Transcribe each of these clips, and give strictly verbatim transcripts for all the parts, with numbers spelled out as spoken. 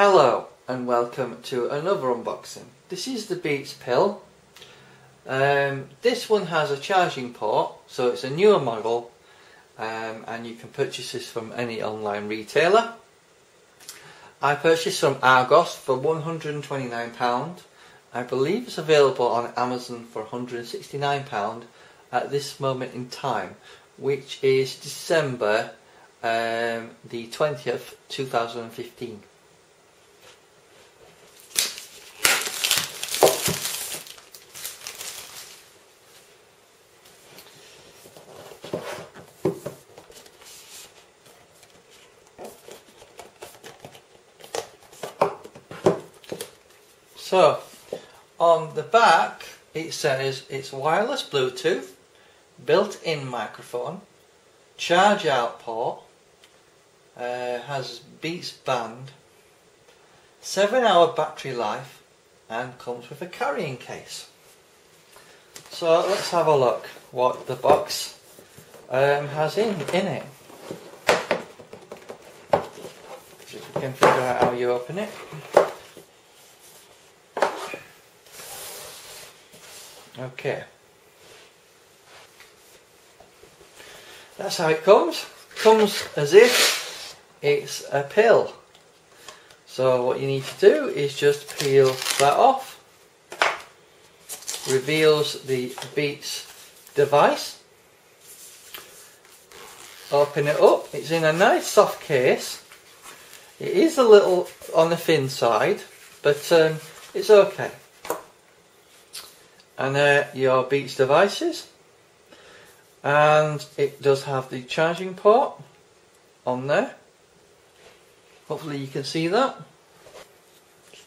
Hello and welcome to another unboxing. This is the Beats Pill. Um, this one has a charging port, so it's a newer model, um, and you can purchase this from any online retailer. I purchased from Argos for one hundred and twenty-nine pounds. I believe it's available on Amazon for one hundred and sixty-nine pounds at this moment in time, which is December um, the twentieth, two thousand fifteen. So, on the back it says it's wireless Bluetooth, built-in microphone, charge out port, uh, has Beats band, seven hour battery life, and comes with a carrying case. So let's have a look what the box um, has in, in it. So you can figure out how you open it. Okay, that's how it comes. Comes as if it's a pill. So what you need to do is just peel that off. Reveals the Beats device. Open it up. It's in a nice soft case. It is a little on the thin side, but um, it's okay. And there your Beats devices, and it does have the charging port on there. Hopefully you can see that.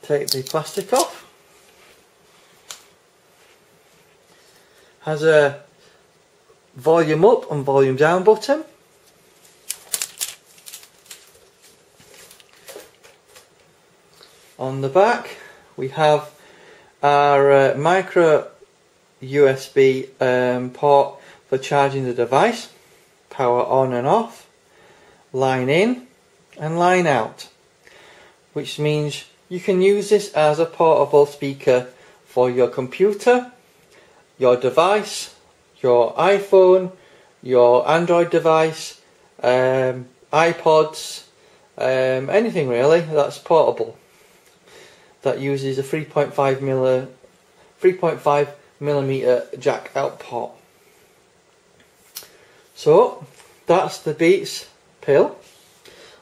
Take the plastic off. Has a volume up and volume down button. On the back we have our uh, micro U S B um, port for charging the device, power on and off, line in and line out, which means you can use this as a portable speaker for your computer, your device, your iPhone, your Android device, um, iPods, um, anything really that's portable that uses a three point five millimeter jack out port. So that's the Beats Pill.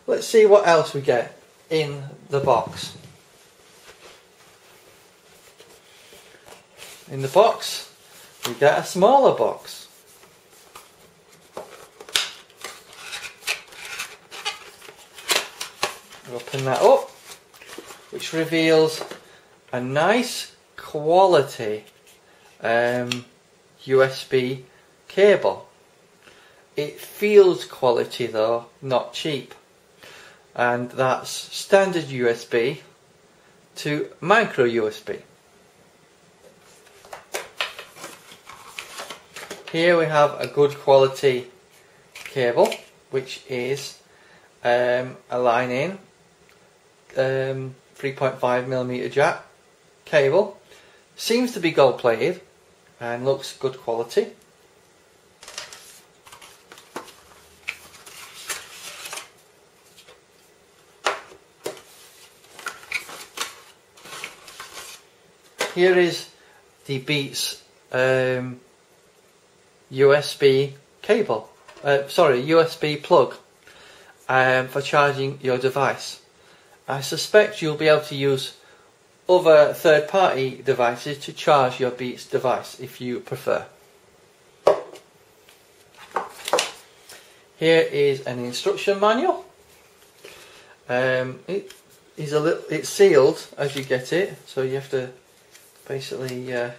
Let's see what else we get in the box. In the box we get a smaller box. Open that up, which reveals a nice quality um, U S B cable. It feels quality though, not cheap. And that's standard U S B to micro U S B. Here we have a good quality cable, which is um, a line in, um, three point five millimeter jack cable. Seems to be gold plated and looks good quality. Here is the Beats um, U S B cable, uh, sorry U S B plug um, for charging your device. I suspect you'll be able to use other third-party devices to charge your Beats device if you prefer. Here is an instruction manual. Um, it is a little, it's sealed as you get it, so you have to basically uh,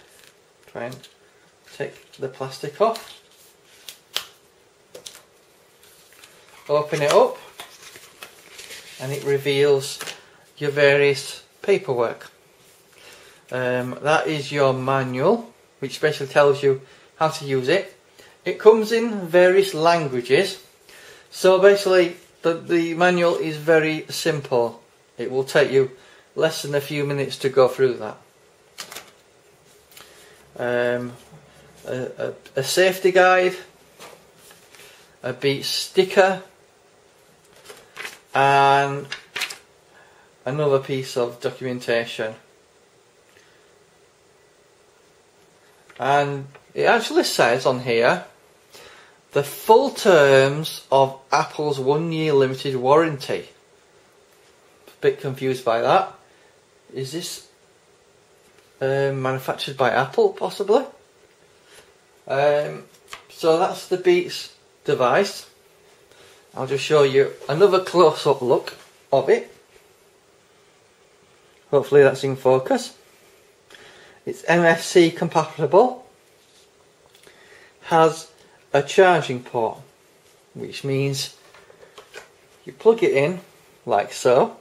try and take the plastic off. Open it up, and it reveals your various paperwork. Um, that is your manual, which basically tells you how to use it. It comes in various languages, so basically the, the manual is very simple It will take you less than a few minutes to go through that. Um, a, a, a safety guide, a Beats sticker, and another piece of documentation. And it actually says on here, the full terms of Apple's one year limited warranty. A bit confused by that. Is this uh, manufactured by Apple, possibly? Um, so that's the Beats device. I'll just show you another close-up look of it. Hopefully that's in focus. It's N F C compatible. Has a charging port, which means you plug it in like so,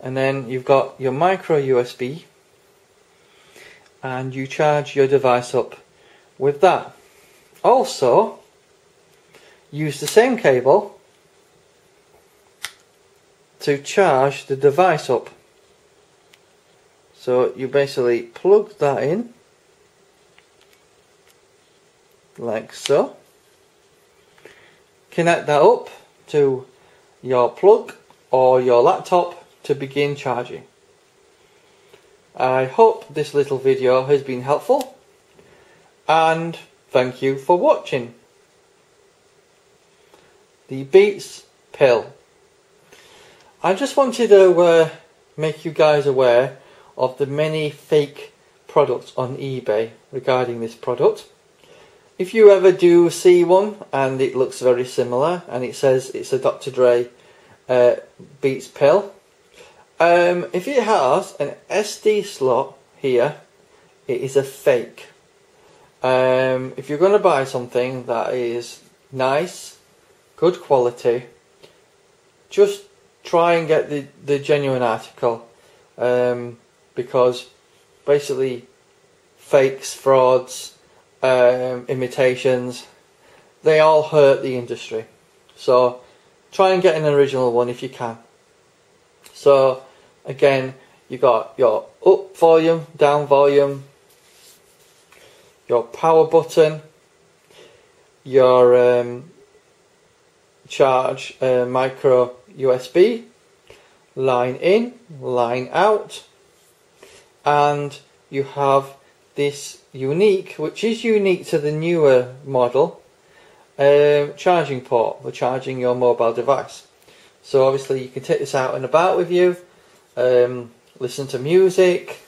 and then you've got your micro U S B, and you charge your device up with that. Also use the same cable to charge the device up. So you basically plug that in like so, connect that up to your plug or your laptop to begin charging. I hope this little video has been helpful, and thank you for watching. The Beats pill. I just wanted to uh, make you guys aware of the many fake products on eBay regarding this product. If you ever do see one and it looks very similar and it says it's a Doctor Dre uh, Beats pill, um, if it has an S D slot here, it is a fake. Um, if you're going to buy something that is nice, good quality, just try and get the, the genuine article, um, because basically fakes, frauds, um, imitations, they all hurt the industry. So try and get an original one if you can. So again, you got your up volume, down volume, your power button, your um, charge uh, micro U S B, line in, line out, and you have this unique, which is unique to the newer model, uh, charging port for charging your mobile device. So obviously you can take this out and about with you, um, listen to music,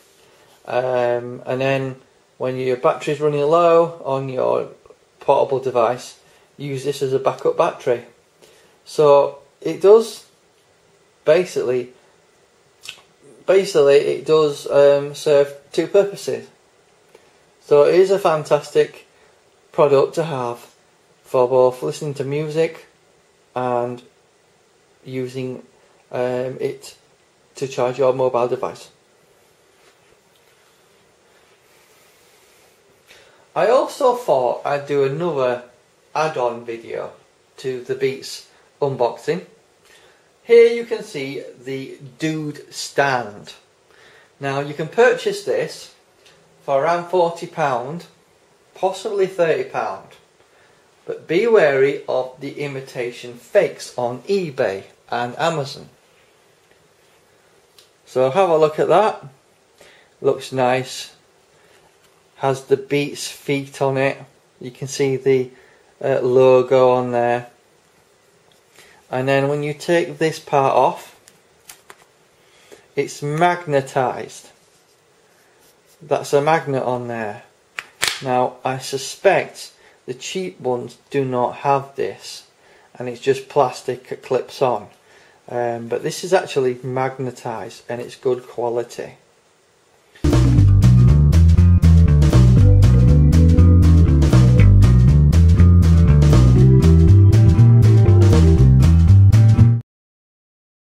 um, and then when your battery's running low on your portable device, use this as a backup battery. So it does basically, basically it does um, serve two purposes. So it is a fantastic product to have for both listening to music and using um, it to charge your mobile device. I also thought I'd do another add-on video to the Beats unboxing. Here you can see the Dude stand. Now you can purchase this for around forty pounds, possibly thirty pounds. But be wary of the imitation fakes on eBay and Amazon. So have a look at that. Looks nice. Has the Beats feet on it. You can see the uh, logo on there. And then when you take this part off, it's magnetized. That's a magnet on there. Now I suspect the cheap ones do not have this, and it's just plastic that clips on, um, but this is actually magnetized and it's good quality.